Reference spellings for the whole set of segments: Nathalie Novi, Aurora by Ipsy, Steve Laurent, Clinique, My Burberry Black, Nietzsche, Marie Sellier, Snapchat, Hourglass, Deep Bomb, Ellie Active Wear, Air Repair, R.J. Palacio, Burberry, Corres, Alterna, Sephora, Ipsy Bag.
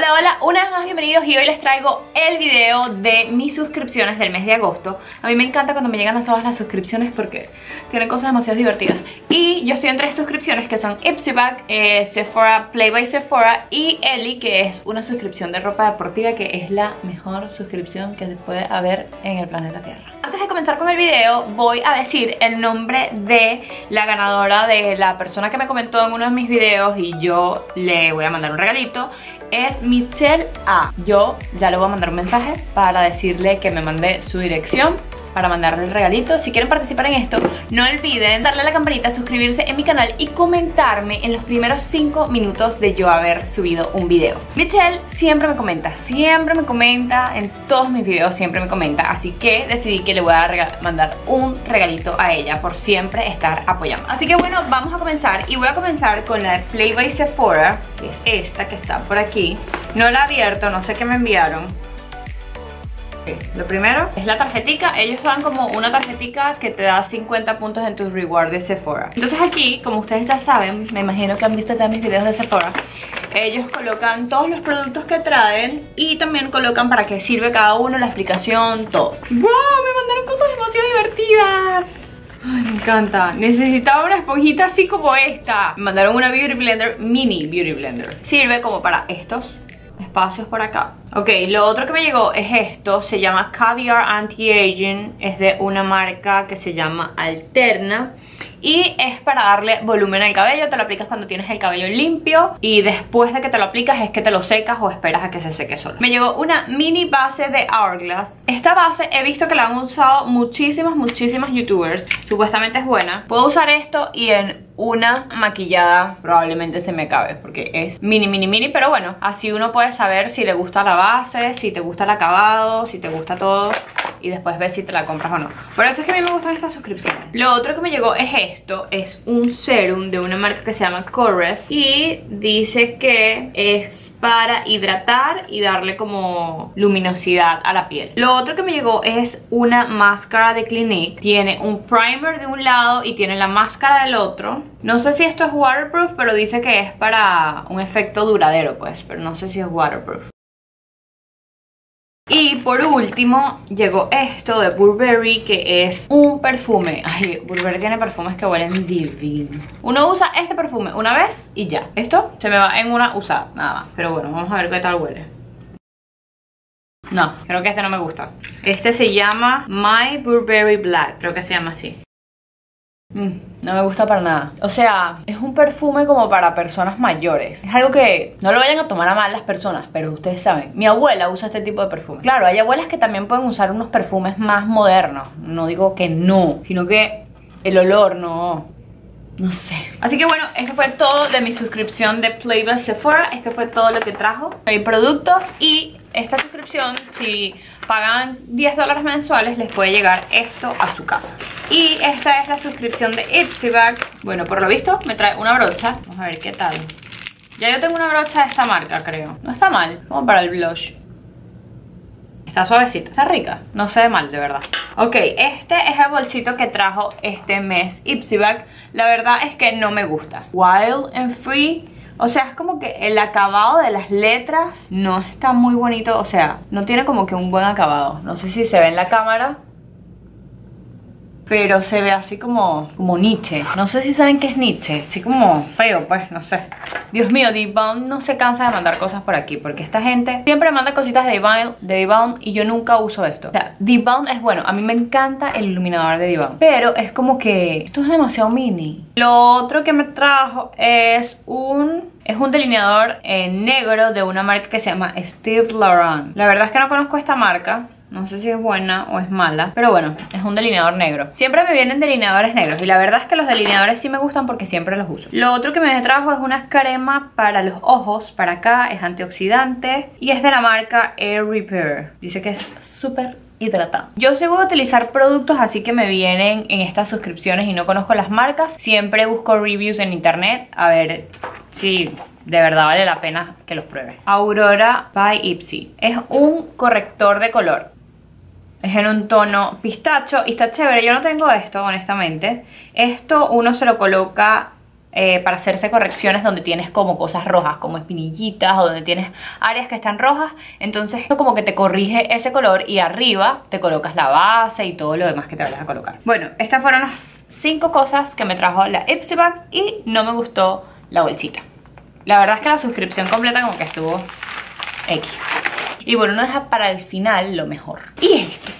Hola, hola, una vez más bienvenidos y hoy les traigo el video de mis suscripciones del mes de agosto. A mí me encanta cuando me llegan todas las suscripciones porque tienen cosas demasiado divertidas. Y yo estoy en tres suscripciones que son Ipsy Bag, Sephora, Play by Sephora y Ellie, que es una suscripción de ropa deportiva que es la mejor suscripción que se puede haber en el planeta Tierra. Antes de comenzar con el video voy a decir el nombre de la ganadora, de la persona que me comentó en uno de mis videos y yo le voy a mandar un regalito. Es Michelle A. Yo ya le voy a mandar un mensaje para decirle que me mande su dirección para mandarle el regalito. Si quieren participar en esto, no olviden darle a la campanita, suscribirse en mi canal y comentarme en los primeros 5 minutos de yo haber subido un video. Michelle siempre me comenta en todos mis videos, siempre me comenta, así que decidí que le voy a mandar un regalito a ella por siempre estar apoyando. Así que bueno, vamos a comenzar y voy a comenzar con la de Play by Sephora, que es esta que está por aquí. No la he abierto, no sé qué me enviaron. Lo primero es la tarjetica. Ellos dan como una tarjetica que te da 50 puntos en tus rewards de Sephora. Entonces aquí, como ustedes ya saben, me imagino que han visto ya mis videos de Sephora, ellos colocan todos los productos que traen y también colocan para qué sirve cada uno, la explicación, todo. ¡Wow! Me mandaron cosas demasiado divertidas. Ay, me encanta. Necesitaba una esponjita así como esta. Me mandaron una Beauty Blender, mini Beauty Blender. Sirve como para estos espacios por acá. Ok, lo otro que me llegó es esto. Se llama Caviar Anti-Aging. Es de una marca que se llama Alterna y es para darle volumen al cabello. Te lo aplicas cuando tienes el cabello limpio y después de que te lo aplicas es que te lo secas o esperas a que se seque solo. Me llegó una mini base de Hourglass. Esta base he visto que la han usado muchísimas youtubers. Supuestamente es buena. Puedo usar esto y en una maquillada probablemente se me acabe porque es mini, pero bueno, así uno puede saber si le gusta la base, si te gusta el acabado, si te gusta todo, y después ver si te la compras o no. Por eso es que a mí me gustan estas suscripciones. Lo otro que me llegó es esto. Es un serum de una marca que se llama Corres y dice que es para hidratar y darle como luminosidad a la piel. Lo otro que me llegó es una máscara de Clinique. Tiene un primer de un lado y tiene la máscara del otro. No sé si esto es waterproof, pero dice que es para un efecto duradero pues, pero no sé si es waterproof. Y por último llegó esto de Burberry, que es un perfume. Ay, Burberry tiene perfumes que huelen divino. Uno usa este perfume una vez y ya. Esto se me va en una usada, nada más. Pero bueno, vamos a ver qué tal huele. No, creo que este no me gusta. Este se llama My Burberry Black, creo que se llama así. No me gusta para nada. O sea, es un perfume como para personas mayores. Es algo que no lo vayan a tomar a mal las personas, pero ustedes saben, mi abuela usa este tipo de perfume. Claro, hay abuelas que también pueden usar unos perfumes más modernos. No digo que no, sino que el olor no sé. Así que bueno, esto fue todo de mi suscripción de Play by Sephora. Esto fue todo lo que trajo. Hay productos y esta suscripción, si pagan $10 mensuales, les puede llegar esto a su casa. Y esta es la suscripción de Ipsy Bag. Bueno, por lo visto me trae una brocha. Vamos a ver qué tal. Ya yo tengo una brocha de esta marca, creo. No está mal, como para el blush. Está suavecita, está rica. No se ve mal, de verdad. Ok, este es el bolsito que trajo este mes Ipsy Bag. La verdad es que no me gusta. Wild and Free. O sea, es como que el acabado de las letras no está muy bonito. O sea, no tiene como que un buen acabado. No sé si se ve en la cámara, pero se ve así como Nietzsche. No sé si saben qué es Nietzsche. Así como feo, pues, no sé. Dios mío, Deep Bomb no se cansa de mandar cosas por aquí, porque esta gente siempre manda cositas de Deep Bomb y yo nunca uso esto. O sea, Deep Bomb es bueno. A mí me encanta el iluminador de Deep Bomb, pero es como que esto es demasiado mini. Lo otro que me trajo es un delineador en negro de una marca que se llama Steve Laurent. La verdad es que no conozco esta marca. No sé si es buena o es mala, pero bueno, es un delineador negro. Siempre me vienen delineadores negros y la verdad es que los delineadores sí me gustan porque siempre los uso. Lo otro que me trajo es una crema para los ojos, para acá, es antioxidante y es de la marca Air Repair. Dice que es súper hidratante. Yo sí voy a utilizar productos así que me vienen en estas suscripciones y no conozco las marcas. Siempre busco reviews en internet a ver si de verdad vale la pena que los pruebe. Aurora by Ipsy. Es un corrector de color. Es en un tono pistacho y está chévere. Yo no tengo esto, honestamente. Esto uno se lo coloca para hacerse correcciones donde tienes como cosas rojas, como espinillitas, o donde tienes áreas que están rojas. Entonces esto como que te corrige ese color y arriba te colocas la base y todo lo demás que te vayas a colocar. Bueno, estas fueron las 5 cosas que me trajo la Ipsy Bag y no me gustó la bolsita. La verdad es que la suscripción completa como que estuvo X. Y bueno, uno deja para el final lo mejor. Y esto.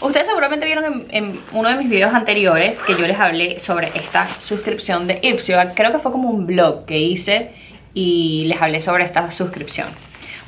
Ustedes seguramente vieron en uno de mis videos anteriores que yo les hablé sobre esta suscripción de Ipsy Bag. Creo que fue como un vlog que hice y les hablé sobre esta suscripción.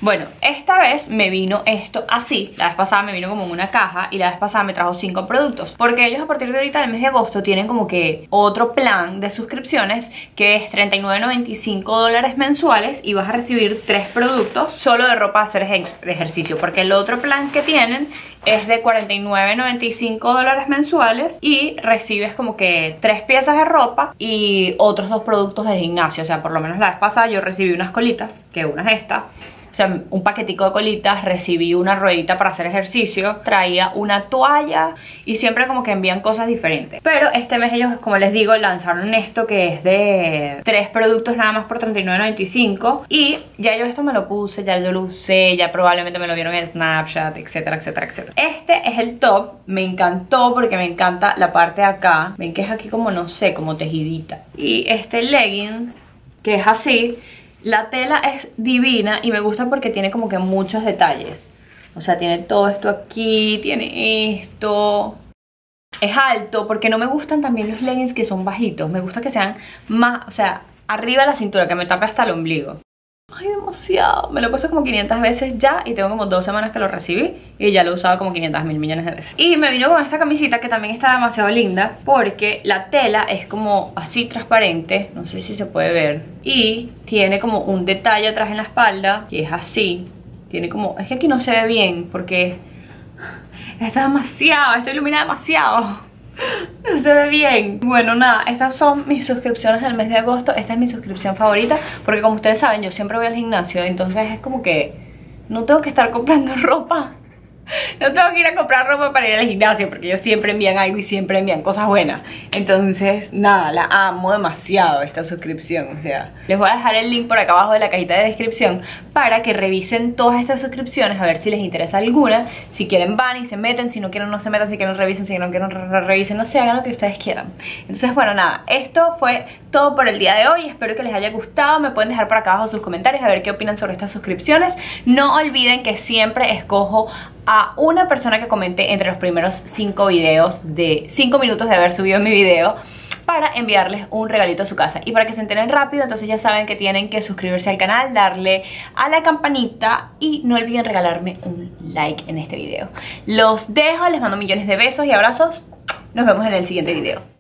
Bueno, esta vez me vino esto así. La vez pasada me vino como en una caja y la vez pasada me trajo 5 productos. Porque ellos a partir de ahorita, del mes de agosto, tienen como que otro plan de suscripciones que es $39.95 mensuales y vas a recibir 3 productos solo de ropa a hacer ejercicio. Porque el otro plan que tienen es de $49.95 mensuales y recibes como que 3 piezas de ropa y otros 2 productos del gimnasio. O sea, por lo menos la vez pasada yo recibí unas colitas, que una es esta. O sea, un paquetico de colitas, recibí una ruedita para hacer ejercicio, traía una toalla y siempre como que envían cosas diferentes. Pero este mes ellos, como les digo, lanzaron esto que es de 3 productos nada más por $39.95. Y ya yo esto me lo puse, ya yo lo usé, ya probablemente me lo vieron en Snapchat, etcétera, etcétera, etcétera. Este es el top, me encantó porque me encanta la parte de acá. Ven que es aquí como, no sé, como tejidita. Y este leggings, que es así. La tela es divina y me gusta porque tiene como que muchos detalles. O sea, tiene todo esto aquí, tiene esto. Es alto porque no me gustan también los leggings que son bajitos. Me gusta que sean más, o sea, arriba de la cintura, que me tape hasta el ombligo. Ay, demasiado. Me lo he puesto como 500 veces ya y tengo como 2 semanas que lo recibí y ya lo he usado como 500.000 millones de veces. Y me vino con esta camisita que también está demasiado linda porque la tela es como así transparente, no sé si se puede ver, y tiene como un detalle atrás en la espalda que es así. Tiene como, es que aquí no se ve bien porque está demasiado, esto ilumina demasiado. No se ve bien. Bueno, nada, estas son mis suscripciones del mes de agosto. Esta es mi suscripción favorita porque, como ustedes saben, yo siempre voy al gimnasio. Entonces es como que no tengo que estar comprando ropa. No tengo que ir a comprar ropa para ir al gimnasio porque ellos siempre envían algo y siempre envían cosas buenas. Entonces, nada, la amo demasiado esta suscripción. O sea, les voy a dejar el link por acá abajo de la cajita de descripción para que revisen todas estas suscripciones, a ver si les interesa alguna. Si quieren van y se meten, si no quieren no se metan, si quieren revisen, si no quieren revisen, no sé, hagan lo que ustedes quieran. Entonces, bueno, nada, esto fue todo por el día de hoy. Espero que les haya gustado. Me pueden dejar por acá abajo sus comentarios a ver qué opinan sobre estas suscripciones. No olviden que siempre escojo a una persona que comente entre los primeros 5 videos de 5 minutos de haber subido mi video para enviarles un regalito a su casa. Y para que se enteren rápido, entonces ya saben que tienen que suscribirse al canal, darle a la campanita y no olviden regalarme un like en este video. Los dejo, les mando millones de besos y abrazos. Nos vemos en el siguiente video.